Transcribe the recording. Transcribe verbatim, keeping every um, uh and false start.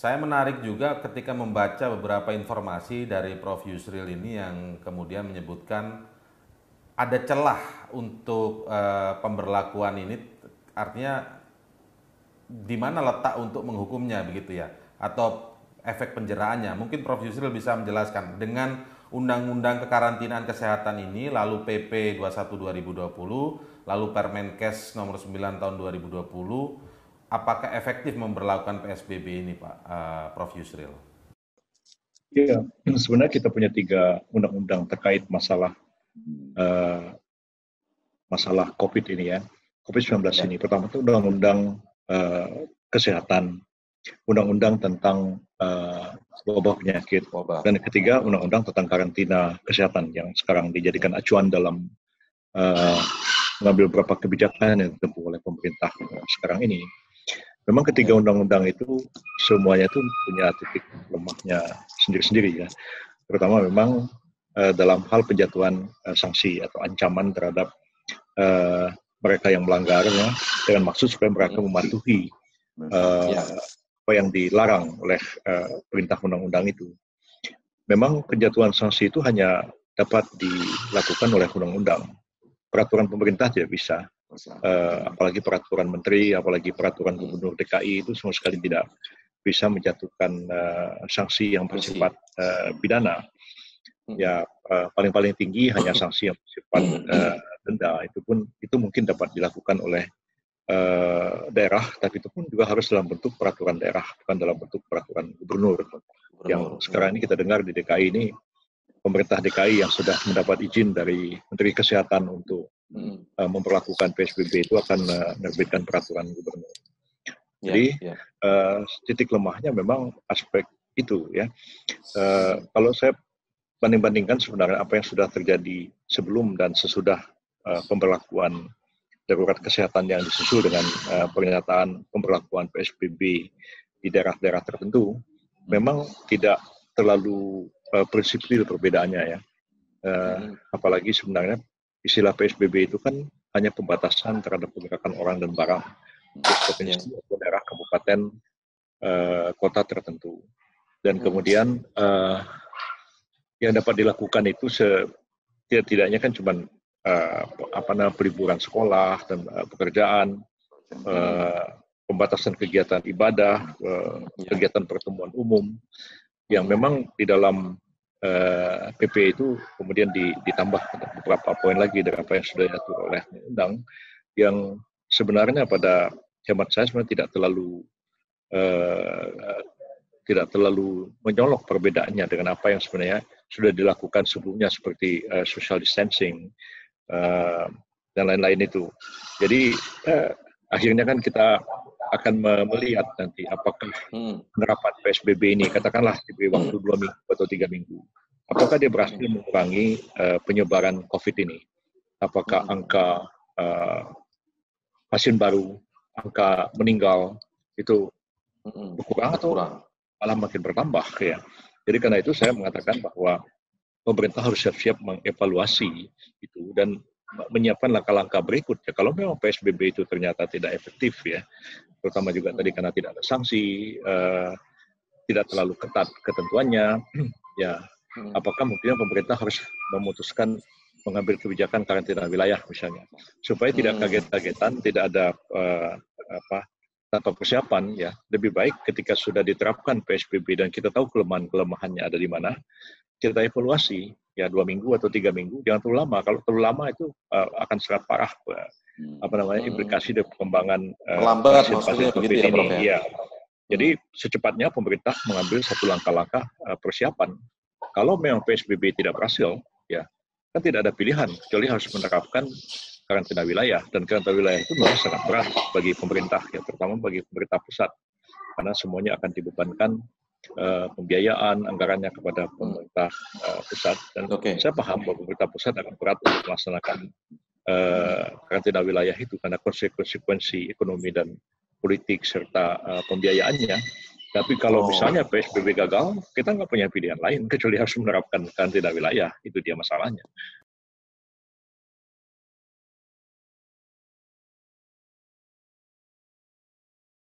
Saya menarik juga ketika membaca beberapa informasi dari Prof Yusril ini yang kemudian menyebutkan ada celah untuk uh, pemberlakuan ini, artinya di mana letak untuk menghukumnya begitu ya, atau efek penjeraannya. Mungkin Prof Yusril bisa menjelaskan dengan Undang-Undang Kekarantinaan Kesehatan ini, lalu P P dua puluh satu dua ribu dua puluh, lalu Permenkes nomor sembilan tahun dua ribu dua puluh. Apakah efektif memberlakukan P S B B ini, Pak uh, Prof Yusril? Ya, sebenarnya kita punya tiga undang-undang terkait masalah uh, masalah COVID ini ya, COVID sembilan belas ya. Ini. Pertama itu Undang-Undang uh, Kesehatan, Undang-Undang tentang uh, wabah penyakit, wabah. Dan yang ketiga Undang-Undang tentang karantina kesehatan yang sekarang dijadikan acuan dalam uh, mengambil beberapa kebijakan yang ditempuh oleh pemerintah sekarang ini. Memang ketiga undang-undang itu semuanya itu punya titik lemahnya sendiri-sendiri ya. Terutama memang uh, dalam hal penjatuhan uh, sanksi atau ancaman terhadap uh, mereka yang melanggarnya dengan maksud supaya mereka mematuhi uh, apa yang dilarang oleh uh, perintah undang-undang itu. Memang penjatuhan sanksi itu hanya dapat dilakukan oleh undang-undang. Peraturan pemerintah tidak bisa. Uh, apalagi peraturan menteri, apalagi peraturan gubernur D K I itu sama sekali tidak bisa menjatuhkan uh, sanksi yang bersifat uh, pidana. Ya paling-paling uh, tinggi hanya sanksi yang bersifat uh, denda. Itu pun itu mungkin dapat dilakukan oleh uh, daerah, tapi itu pun juga harus dalam bentuk peraturan daerah, bukan dalam bentuk peraturan gubernur. gubernur. Yang sekarang ini kita dengar di D K I ini, pemerintah D K I yang sudah mendapat izin dari Menteri Kesehatan untuk hmm. uh, memperlakukan P S B B itu akan uh, menerbitkan peraturan gubernur. Yeah, Jadi yeah. Uh, titik lemahnya memang aspek itu ya. Uh, kalau saya banding-bandingkan sebenarnya apa yang sudah terjadi sebelum dan sesudah uh, pemberlakuan darurat kesehatan yang disusul dengan uh, pernyataan pemberlakuan P S B B di daerah-daerah tertentu, hmm. memang tidak terlalu Uh, prinsipil perbedaannya ya, uh, apalagi sebenarnya istilah P S B B itu kan hanya pembatasan terhadap pergerakan orang dan barang di provinsi atau daerah kabupaten uh, kota tertentu, dan kemudian uh, yang dapat dilakukan itu setidak-tidaknya kan cuma uh, apa namanya peliburan sekolah dan uh, pekerjaan, uh, pembatasan kegiatan ibadah, uh, kegiatan pertemuan umum. Yang memang di dalam uh, P P itu kemudian ditambah beberapa poin lagi dari apa yang sudah diatur oleh undang, yang sebenarnya pada hemat saya sebenarnya tidak terlalu uh, tidak terlalu menyolok perbedaannya dengan apa yang sebenarnya sudah dilakukan sebelumnya seperti uh, social distancing uh, dan lain-lain itu. Jadi uh, akhirnya kan kita akan melihat nanti apakah penerapan P S B B ini, katakanlah diberi waktu dua minggu atau tiga minggu, apakah dia berhasil mengurangi uh, penyebaran COVID ini? Apakah angka uh, pasien baru, angka meninggal itu berkurang atau malah makin bertambah ya? Jadi karena itu saya mengatakan bahwa pemerintah harus siap-siap mengevaluasi itu dan menyiapkan langkah-langkah berikutnya. Kalau memang P S B B itu ternyata tidak efektif ya, terutama juga tadi karena tidak ada sanksi, uh, tidak terlalu ketat ketentuannya, ya apakah mungkin pemerintah harus memutuskan mengambil kebijakan karantina wilayah misalnya, supaya tidak kaget-kagetan, tidak ada uh, apa tanpa persiapan ya. Lebih baik ketika sudah diterapkan P S B B dan kita tahu kelemahan-kelemahannya ada di mana, kita evaluasi. Ya dua minggu atau tiga minggu, jangan terlalu lama. Kalau terlalu lama itu uh, akan sangat parah uh, apa namanya implikasi dari perkembangan uh, lambat maksudnya begitu ya, Prof, ya? Ya. Jadi secepatnya pemerintah mengambil satu langkah-langkah uh, persiapan. Kalau memang P S B B tidak berhasil, ya kan tidak ada pilihan kecuali harus menerapkan karantina wilayah, dan karantina wilayah itu memang sangat berat bagi pemerintah, ya terutama bagi pemerintah pusat, karena semuanya akan dibebankan. Uh, pembiayaan anggarannya kepada pemerintah uh, pusat, dan okay. saya paham bahwa pemerintah pusat akan berat untuk melaksanakan uh, karantina wilayah itu karena konsekuensi ekonomi dan politik serta uh, pembiayaannya. Tapi kalau oh. misalnya P S B B gagal, kita nggak punya pilihan lain kecuali harus menerapkan karantina wilayah. Itu dia masalahnya.